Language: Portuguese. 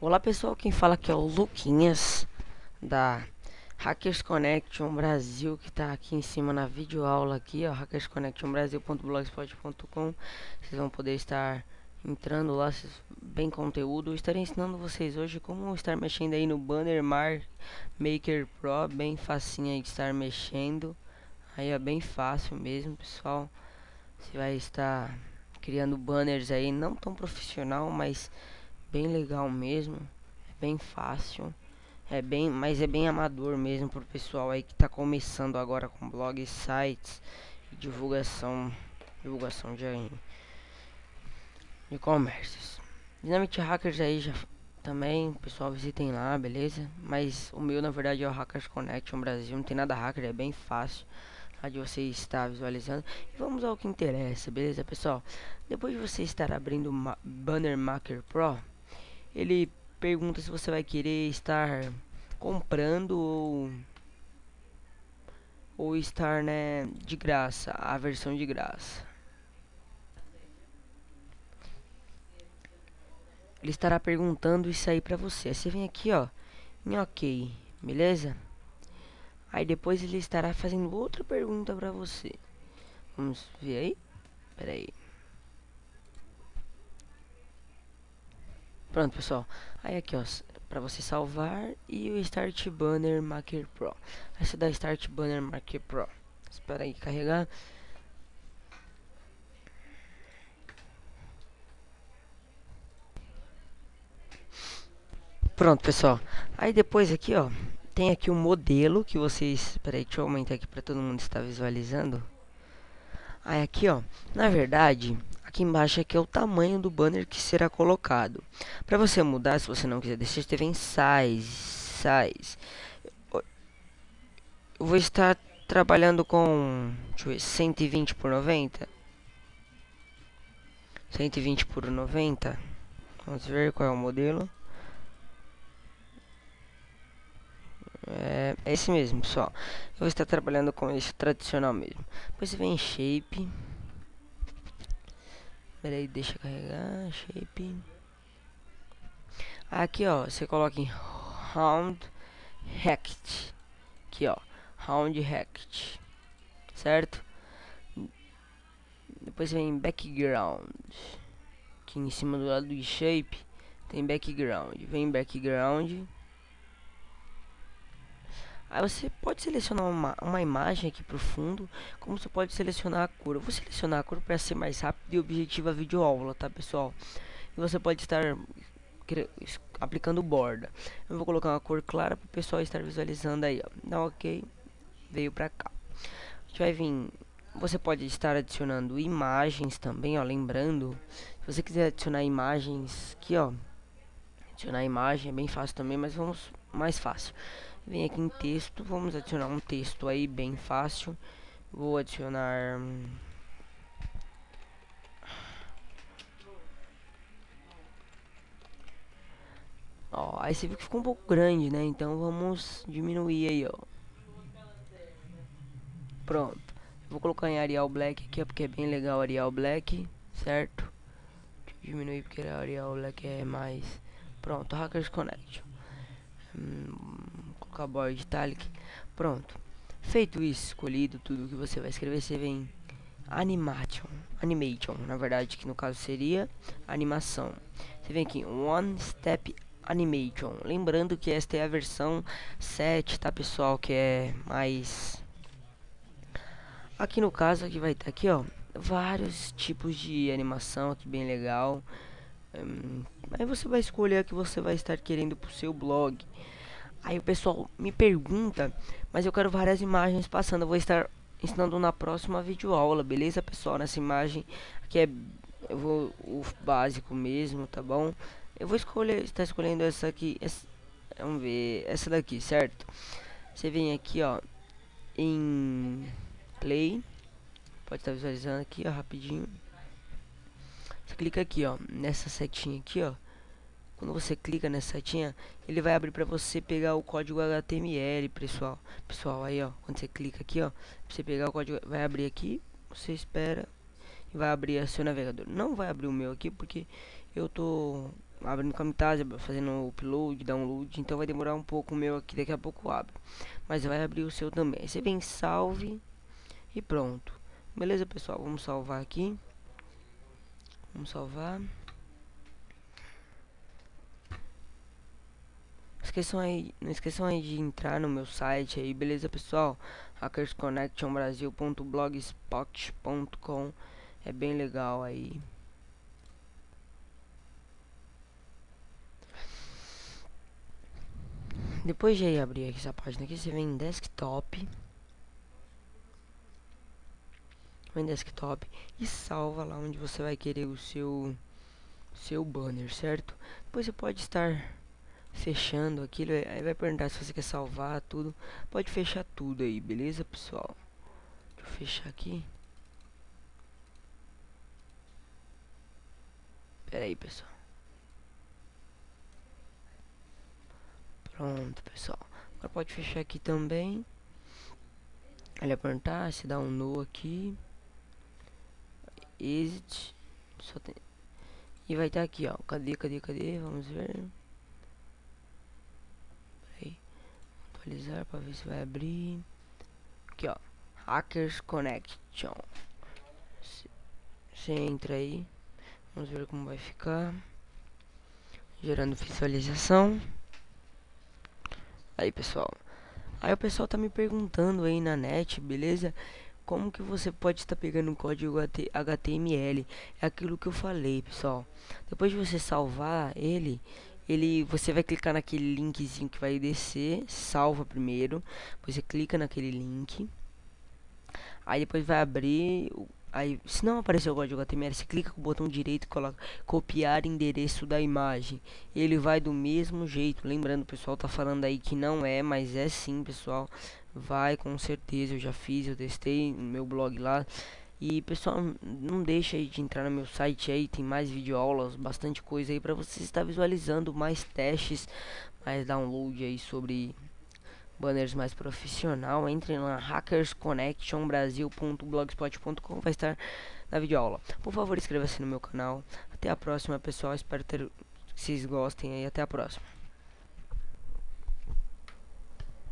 Olá pessoal, quem fala aqui é o Luquinhas da Hackers Connection Brasil, que tá aqui em cima na videoaula aqui, ó, hackersconnectionbrasil.blogspot.com. Vocês vão poder estar entrando lá, bem conteúdo. Eu estarei ensinando vocês hoje como estar mexendo aí no Banner Maker Pro, bem facinho aí de estar mexendo. Aí é bem fácil mesmo, pessoal. Você vai estar criando banners aí, não tão profissional, mas bem legal mesmo. É bem fácil, mas é bem amador mesmo pro pessoal aí que tá começando agora com blogs, sites, divulgação de comércios. Dynamite Hackers aí já também, pessoal, visitem lá, beleza? Mas o meu, na verdade, é o Hackers Connection Brasil, não tem nada hacker, é bem fácil de você estar visualizando. E vamos ao que interessa, beleza, pessoal? Depois de você estar abrindo o Banner Maker Pro, ele pergunta se você vai querer estar comprando ou estar, né, de graça, a versão de graça. Ele estará perguntando isso aí pra você. Aí você vem aqui, ó, em OK, beleza? Aí depois ele estará fazendo outra pergunta pra você. Vamos ver aí. Pera aí. Pronto, pessoal. Aí aqui, ó, pra você salvar e o Start Banner Maker Pro. Aí você dá Start Banner Maker Pro. Espera aí carregar. Pronto, pessoal. Aí depois aqui, ó, tem aqui o modelo que vocês... Peraí, deixa eu aumentar aqui para todo mundo estar visualizando. Aí aqui, ó, na verdade, aqui embaixo aqui é o tamanho do banner que será colocado. Para você mudar, se você não quiser, deixa eu ver em size. Eu vou estar trabalhando com, deixa eu ver, 120 por 90. 120 por 90. Vamos ver qual é o modelo. É esse mesmo, pessoal. Eu vou estar trabalhando com esse tradicional mesmo. Depois você vem em shape. Pera aí, deixa eu carregar. Shape. Aqui, ó, você coloca em round rect. Aqui, ó, round rect. Certo? Depois você vem em background. Aqui em cima do lado do shape tem background. Vem em background. Aí você pode selecionar uma imagem aqui pro fundo, como você pode selecionar a cor. Eu vou selecionar a cor para ser mais rápido e objetiva a videoaula, tá, pessoal? E você pode estar aplicando borda. Eu vou colocar uma cor clara pro pessoal estar visualizando aí, ó. Dá um OK, veio pra cá. A gente vai vir... Você pode estar adicionando imagens também, ó, lembrando. Se você quiser adicionar imagens aqui, ó, adicionar imagem é bem fácil também, mas vamos mais fácil. Vem aqui em texto, vamos adicionar um texto aí bem fácil. Vou adicionar ó, aí você viu que ficou um pouco grande, né? Então vamos diminuir aí, ó. Pronto. Vou colocar em Arial Black aqui, ó, porque é bem legal Arial Black, certo? Diminuir porque Arial Black é mais... Pronto, Hackers Connection. Colocar border italic. Pronto. Feito isso, escolhido tudo que você vai escrever, você vem animation, na verdade, que no caso seria animação. Você vem aqui One Step Animation. Lembrando que esta é a versão 7, tá, pessoal, que é mais... Aqui no caso aqui vai estar aqui, ó, vários tipos de animação aqui bem legal. Aí você vai escolher a que você vai estar querendo pro seu blog. Aí o pessoal me pergunta, mas eu quero várias imagens passando. Eu vou estar ensinando na próxima videoaula, beleza, pessoal? Nessa imagem aqui é o básico mesmo, tá bom? Eu vou escolher, está escolhendo essa aqui, vamos ver, essa daqui, certo? Você vem aqui, ó, em play. Pode estar visualizando aqui, ó, rapidinho. Você clica aqui, ó, nessa setinha aqui, ó. Quando você clica nessa setinha, ele vai abrir pra você pegar o código HTML, pessoal. Pessoal, aí, ó, quando você clica aqui, ó, pra você pegar o código, vai abrir aqui, você espera e vai abrir o seu navegador. Não vai abrir o meu aqui porque eu tô abre no Camtasia, fazendo upload, download, então vai demorar um pouco o meu aqui, daqui a pouco abre, mas vai abrir o seu também. Aí você vem salve e pronto. Beleza, pessoal, vamos salvar aqui, vamos salvar. Não esqueçam aí de entrar no meu site aí, beleza, pessoal? hackersconnectionbrasil.blogspot.com, é bem legal aí. Depois de abrir essa página aqui, você vem em desktop, e salva lá onde você vai querer o seu banner, certo? Depois você pode estar fechando aquilo, aí vai perguntar se você quer salvar tudo, pode fechar tudo aí, beleza, pessoal? Deixa eu fechar aqui. Pera aí, pessoal. Pronto, pessoal, agora pode fechar aqui também. Ele vai perguntar, se dá um no aqui, exit, só tem... e vai estar aqui, ó, cadê, vamos ver. Atualizar para ver se vai abrir aqui, ó, Hackers Connection. Você entra aí, vamos ver como vai ficar, gerando visualização aí, pessoal. Aí o pessoal tá me perguntando aí na net, beleza, como que você pode estar pegando o código HTML. É aquilo que eu falei, pessoal, depois de você salvar ele, você vai clicar naquele linkzinho que vai descer, salva primeiro, depois você clica naquele link, aí depois vai abrir, aí se não aparecer o código HTML, você clica com o botão direito e coloca copiar endereço da imagem, ele vai do mesmo jeito. Lembrando, o pessoal tá falando aí que não é, mas é sim, pessoal, vai com certeza, eu já fiz, eu testei no meu blog lá. E pessoal, não deixa aí de entrar no meu site aí, tem mais videoaulas, bastante coisa aí para você estar visualizando, mais testes, mais download aí sobre banners mais profissional. Entrem lá, hackersconnectionbrasil.blogspot.com, vai estar na videoaula. Por favor, inscreva-se no meu canal. Até a próxima, pessoal, espero que vocês gostem aí, até a próxima.